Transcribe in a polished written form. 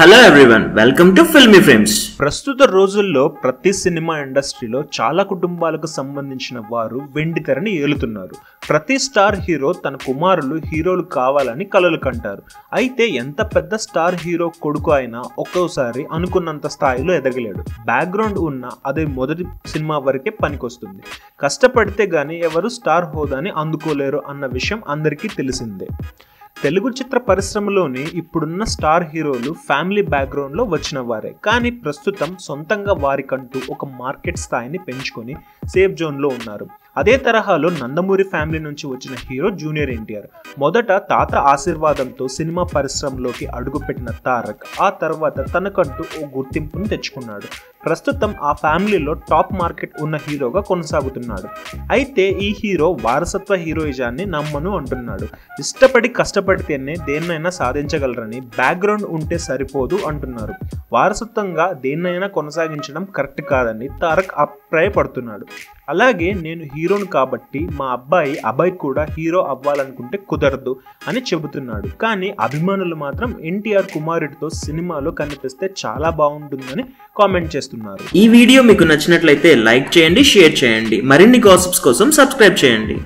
Hello everyone, welcome to Filmy Frames. ప్రస్తుత రోజుల్లో ప్రతి సినిమా ఇండస్ట్రీలో చాలా కుటుంబాలకు సంబంధించిన వారు వెండి తెరని ఏలుతున్నారు. ప్రతి స్టార్ హీరో తన కుమారులు హీరోలు కావాలని కలలు కంటారు. అయితే ఎంత పెద్ద స్టార్ హీరో కొడుకు అయినా ఒక్కోసారి అనుకున్నంత స్థాయిలో ఎదగలేడు. బ్యాక్గ్రౌండ్ ఉన్న అదే మొదటి సినిమా వరకే పనికొస్తుంది. కష్టపడితే గానీ ఎవరు స్టార్ హోదాని అందుకోలేరు అన్న విషయం అందరికీ తెలిసిందే. తెలుగు చిత్ర పరిశ్రమలోని ఇప్పుడున్న స్టార్ హీరోలు ఫ్యామిలీ బ్యాక్గ్రౌండ్లో వచ్చిన వారే, కానీ ప్రస్తుతం సొంతంగా వారికంటూ ఒక మార్కెట్ స్థాయిని పెంచుకొని సేఫ్ జోన్లో ఉన్నారు. అదే తరహాలో నందమూరి ఫ్యామిలీ నుంచి వచ్చిన హీరో జూనియర్ ఎన్టీఆర్. మొదట తాత ఆశీర్వాదంతో సినిమా పరిశ్రమలోకి అడుగుపెట్టిన తారక్ ఆ తర్వాత తనకంటూ ఓ గుర్తింపును తెచ్చుకున్నాడు. ప్రస్తుతం ఆ ఫ్యామిలీలో టాప్ మార్కెట్ ఉన్న హీరోగా కొనసాగుతున్నాడు. అయితే ఈ హీరో వారసత్వ హీరోయిజాన్ని నమ్మను అంటున్నాడు. ఇష్టపడి కష్టపడితేనే దేన్నైనా సాధించగలరని, బ్యాక్గ్రౌండ్ ఉంటే సరిపోదు అంటున్నారు. వారసత్వంగా దేన్నైనా కొనసాగించడం కరెక్ట్ కాదని తారక్ అభిప్రాయపడుతున్నాడు. అలాగే నేను హీరోను కాబట్టి మా అబ్బాయి అభయ్ కూడా హీరో అవ్వాలనుకుంటే కుదరదు అని చెబుతున్నాడు. కానీ అభిమానులు మాత్రం ఎన్టీఆర్ కుమారుడితో సినిమాలో కనిపిస్తే చాలా బాగుంటుందని కామెంట్ చేస్తున్నారు. ఈ వీడియో మీకు నచ్చినట్లయితే లైక్ చేయండి, షేర్ చేయండి. మరిన్ని గాసిప్స్ కోసం సబ్స్క్రైబ్ చేయండి.